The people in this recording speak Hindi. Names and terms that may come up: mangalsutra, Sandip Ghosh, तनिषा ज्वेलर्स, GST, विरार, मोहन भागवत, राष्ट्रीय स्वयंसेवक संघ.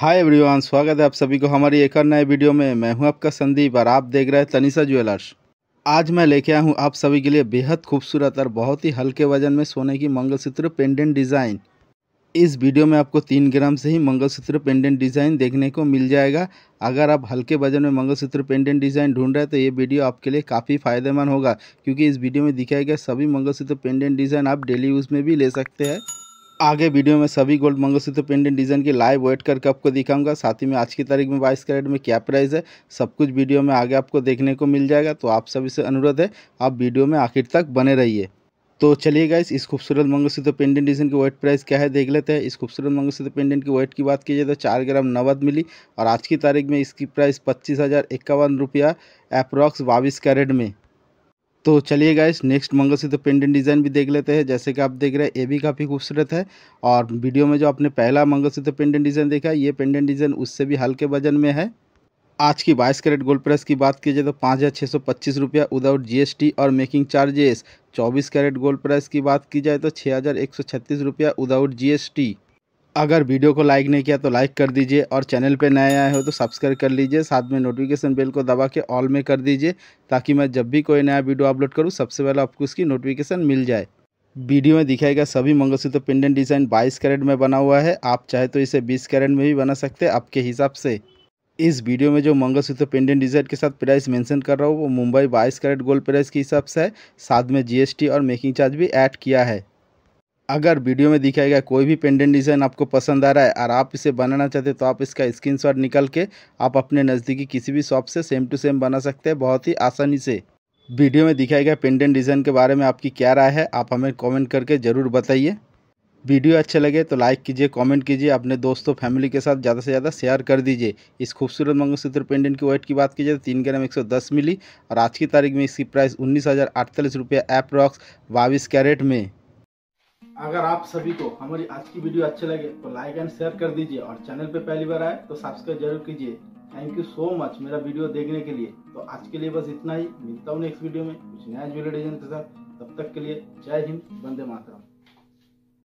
हाय एवरीवन, स्वागत है आप सभी को हमारी एक और नए वीडियो में। मैं हूं आपका संदीप और आप देख रहे हैं तनिषा ज्वेलर्स। आज मैं लेके आया हूं आप सभी के लिए बेहद खूबसूरत और बहुत ही हल्के वजन में सोने की मंगलसूत्र पेंडेंट डिज़ाइन। इस वीडियो में आपको 3 ग्राम से ही मंगलसूत्र पेंडेंट डिज़ाइन देखने को मिल जाएगा। अगर आप हल्के वजन में मंगलसूत्र पेंडेंट डिज़ाइन ढूंढ रहे हैं तो ये वीडियो आपके लिए काफ़ी फ़ायदेमंद होगा, क्योंकि इस वीडियो में दिखाया गया सभी मंगलसूत्र पेंडेंट डिज़ाइन आप डेली यूज़ में भी ले सकते हैं। आगे वीडियो में सभी गोल्ड मंगलसूत्र पेंडेंट डिज़ाइन की लाइव वेट करके आपको दिखाऊंगा। साथ ही में आज की तारीख में 22 कैरेट में क्या प्राइस है, सब कुछ वीडियो में आगे आपको देखने को मिल जाएगा। तो आप सभी से अनुरोध है आप वीडियो में आखिर तक बने रहिए। तो चलिए गाइस, इस खूबसूरत मंगलसूत्र पेंडेंट डिज़ाइन की वेट प्राइस क्या है देख लेते हैं। इस खूबसूरत मंगलसूत्र पेंडेंट की वेट की बात की जाए तो 4 ग्राम 90 मिली और आज की तारीख में इसकी प्राइस 25,051 रुपया अप्रॉक्स 22 कैरेट में। तो चलिए guys, next mangalsutra pendant design भी देख लेते हैं। जैसे कि आप देख रहे हैं ये भी काफ़ी खूबसूरत है और वीडियो में जो आपने पहला मंगलसूत्र पेंडेंट डिज़ाइन देखा ये पेंडेंट डिज़ाइन उससे भी हल्के वजन में है। आज की 22 कैरेट गोल्ड प्राइस की बात की जाए तो 5,625 रुपया विदाउट GST और making charges. 24 carat gold price की बात की जाए तो 6,136 रुपया विदाउट GST। अगर वीडियो को लाइक नहीं किया तो लाइक कर दीजिए और चैनल पे नए आए हो तो सब्सक्राइब कर लीजिए। साथ में नोटिफिकेशन बेल को दबा के ऑल में कर दीजिए, ताकि मैं जब भी कोई नया वीडियो अपलोड करूं सबसे पहले आपको उसकी नोटिफिकेशन मिल जाए। वीडियो में दिखाया गया सभी मंगलसूत्र पेंडेंट डिज़ाइन 22 कैरेट में बना हुआ है। आप चाहे तो इसे 20 कैरेट में भी बना सकते हैं आपके हिसाब से। इस वीडियो में जो मंगलसूत्र पेंडेंट डिज़ाइन के साथ प्राइस मेंशन कर रहा हूँ वो मुंबई 22 कैरेट गोल्ड प्राइस के हिसाब से है। साथ में GST और मेकिंग चार्ज भी ऐड किया है। अगर वीडियो में दिखाया गया कोई भी पेंडेंट डिज़ाइन आपको पसंद आ रहा है और आप इसे बनाना चाहते हैं तो आप इसका स्क्रीनशॉट निकाल के आप अपने नज़दीकी किसी भी शॉप से सेम टू सेम बना सकते हैं बहुत ही आसानी से। वीडियो में दिखाया गया पेंडेंट डिज़ाइन के बारे में आपकी क्या राय है, आप हमें कमेंट करके ज़रूर बताइए। वीडियो अच्छे लगे तो लाइक कीजिए, कमेंट कीजिए, अपने दोस्तों फैमिली के साथ ज़्यादा से ज़्यादा शेयर कर दीजिए। इस खूबसूरत मंगलसूत्र पेंडेंट की वेट की बात की जाए तो 3 ग्राम 110 मिली और आज की तारीख में इसकी प्राइस 19,048 रुपया अप्रॉक्स 22 कैरेट में। अगर आप सभी को हमारी आज की वीडियो अच्छे लगे तो लाइक एंड शेयर कर दीजिए और चैनल पे पहली बार आए तो सब्सक्राइब जरूर कीजिए। थैंक यू सो मच मेरा वीडियो देखने के लिए। तो आज के लिए बस इतना ही, मिलता हूँ नेक्स्ट वीडियो में कुछ नया ज्वेलरी डिजाइन के साथ। तब तक के लिए जय हिंद, वंदे मातरम।